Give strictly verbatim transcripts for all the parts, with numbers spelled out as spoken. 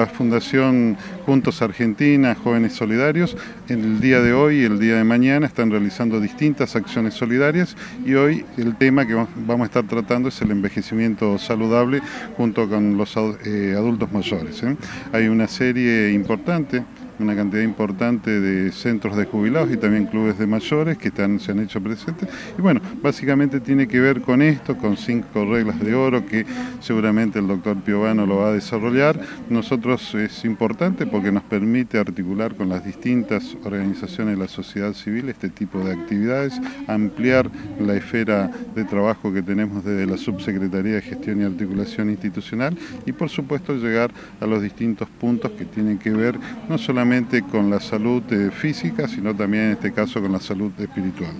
la Fundación Juntos Argentina, Jóvenes Solidarios, el día de hoy y el día de mañana están realizando distintas acciones solidarias, y hoy el tema que vamos a estar tratando es el envejecimiento saludable junto con los adultos mayores. Hay una serie importante, una cantidad importante de centros de jubilados y también clubes de mayores que están, se han hecho presentes. Y bueno, básicamente tiene que ver con esto, con cinco reglas de oro que seguramente el doctor Piovano lo va a desarrollar. Nosotros es importante porque nos permite articular con las distintas organizaciones de la sociedad civil este tipo de actividades, ampliar la esfera de trabajo que tenemos desde la Subsecretaría de Gestión y Articulación Institucional y por supuesto llegar a los distintos puntos que tienen que ver no solamente con la salud física, sino también en este caso con la salud espiritual.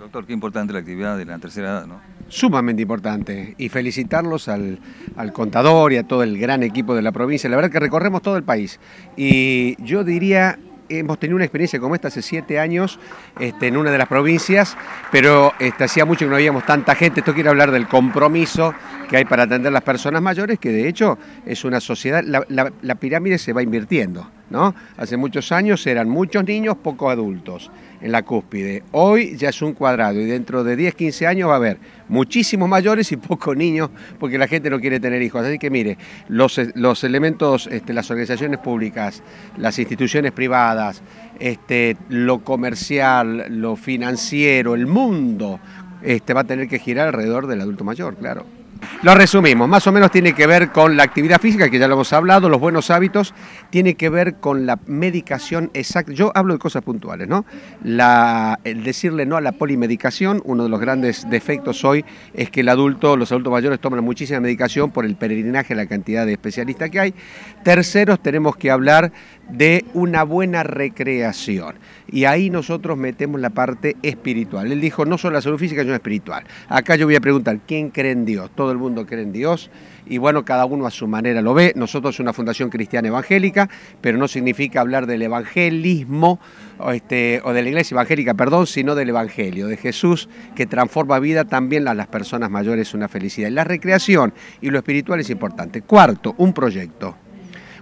Doctor, qué importante la actividad de la tercera edad, ¿no? Sumamente importante, y felicitarlos al, al contador y a todo el gran equipo de la provincia. La verdad que recorremos todo el país y yo diría, hemos tenido una experiencia como esta hace siete años este, en una de las provincias, pero este, hacía mucho que no veíamos tanta gente. Esto quiere hablar del compromiso que hay para atender a las personas mayores, que de hecho es una sociedad, la, la, la pirámide se va invirtiendo, ¿no? Hace muchos años eran muchos niños, pocos adultos en la cúspide. Hoy ya es un cuadrado y dentro de diez, quince años va a haber muchísimos mayores y pocos niños porque la gente no quiere tener hijos. Así que mire, los, los elementos, este, las organizaciones públicas, las instituciones privadas, este, lo comercial, lo financiero, el mundo, este, va a tener que girar alrededor del adulto mayor, claro. Lo resumimos, más o menos tiene que ver con la actividad física, que ya lo hemos hablado, los buenos hábitos, tiene que ver con la medicación exacta. Yo hablo de cosas puntuales, ¿no? La, el decirle no a la polimedicación. Uno de los grandes defectos hoy es que el adulto, los adultos mayores toman muchísima medicación por el peregrinaje, la cantidad de especialistas que hay. Terceros, tenemos que hablar de una buena recreación. Y ahí nosotros metemos la parte espiritual. Él dijo, no solo la salud física, sino espiritual. Acá yo voy a preguntar, ¿quién cree en Dios? Todo el mundo cree en Dios y bueno, cada uno a su manera lo ve. Nosotros es una fundación cristiana evangélica, pero no significa hablar del evangelismo o, este, o de la iglesia evangélica, perdón, sino del evangelio, de Jesús, que transforma vida también a las personas mayores, una felicidad. Y la recreación y lo espiritual es importante. Cuarto, un proyecto.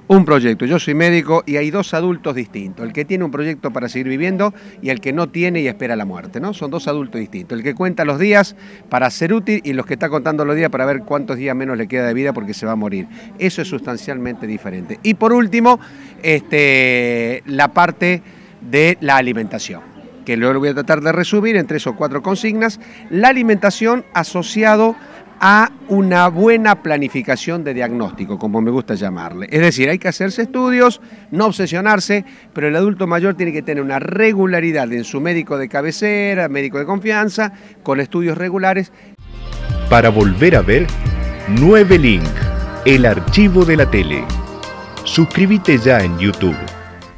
Un proyecto. Yo soy médico y hay dos adultos distintos. El que tiene un proyecto para seguir viviendo y el que no tiene y espera la muerte, ¿no? Son dos adultos distintos. El que cuenta los días para ser útil y los que está contando los días para ver cuántos días menos le queda de vida porque se va a morir. Eso es sustancialmente diferente. Y por último, este, la parte de la alimentación, que luego lo voy a tratar de resumir en tres o cuatro consignas. La alimentación asociado a una buena planificación de diagnóstico, como me gusta llamarle. Es decir, hay que hacerse estudios, no obsesionarse, pero el adulto mayor tiene que tener una regularidad en su médico de cabecera, médico de confianza, con estudios regulares. Para volver a ver, nueve Link, el archivo de la tele. Suscríbete ya en YouTube.